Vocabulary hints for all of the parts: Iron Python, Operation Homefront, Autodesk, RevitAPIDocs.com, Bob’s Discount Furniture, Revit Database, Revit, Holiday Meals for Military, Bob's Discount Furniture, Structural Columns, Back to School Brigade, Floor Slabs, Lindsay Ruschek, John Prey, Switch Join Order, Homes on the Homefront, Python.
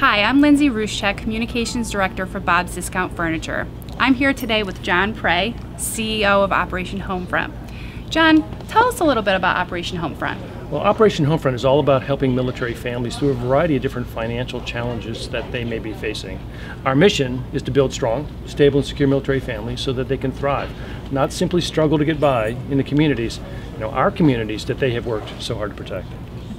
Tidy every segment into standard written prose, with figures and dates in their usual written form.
Hi, I'm Lindsay Ruschek, Communications Director for Bob's Discount Furniture. I'm here today with John Prey, CEO of Operation Homefront. John, tell us a little bit about Operation Homefront. Well, Operation Homefront is all about helping military families through a variety of different financial challenges that they may be facing. Our mission is to build strong, stable, and secure military families so that they can thrive, not simply struggle to get by in the communities, our communities that they have worked so hard to protect.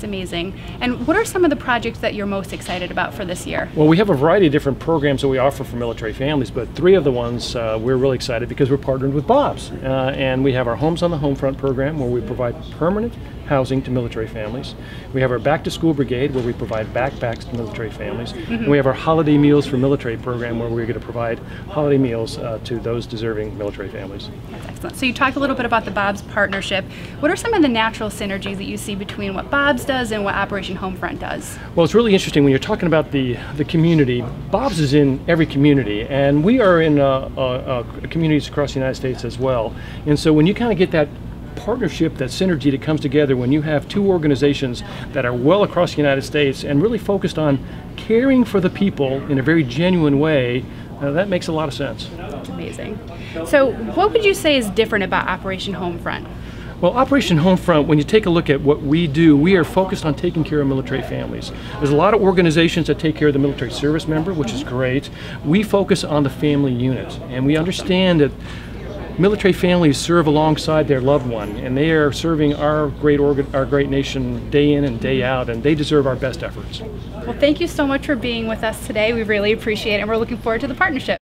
Amazing. And what are some of the projects that you're most excited about for this year? Well, we have a variety of different programs that we offer for military families, but three of the ones we're really excited because we're partnered with Bob's. And we have our Homes on the Homefront program, where we provide permanent housing to military families. We have our Back to School Brigade, where we provide backpacks to military families. And we have our Holiday Meals for Military program, where we're going to provide holiday meals to those deserving military families. That's excellent. So you talked a little bit about the Bob's partnership. What are some of the natural synergies that you see between what Bob's does and what Operation Homefront does? Well, it's really interesting when you're talking about the community. Bob's is in every community, and we are in communities across the United States as well. And so when you kind of get that partnership, that synergy that comes together when you have two organizations that are well across the United States and really focused on caring for the people in a very genuine way, that makes a lot of sense. That's amazing. So what would you say is different about Operation Homefront? Well, Operation Homefront, when you take a look at what we do, we are focused on taking care of military families. There's a lot of organizations that take care of the military service member, which is great. We focus on the family unit, and we understand that military families serve alongside their loved one, and they are serving our great nation day in and day out, and they deserve our best efforts. Well, thank you so much for being with us today. We really appreciate it, and we're looking forward to the partnership.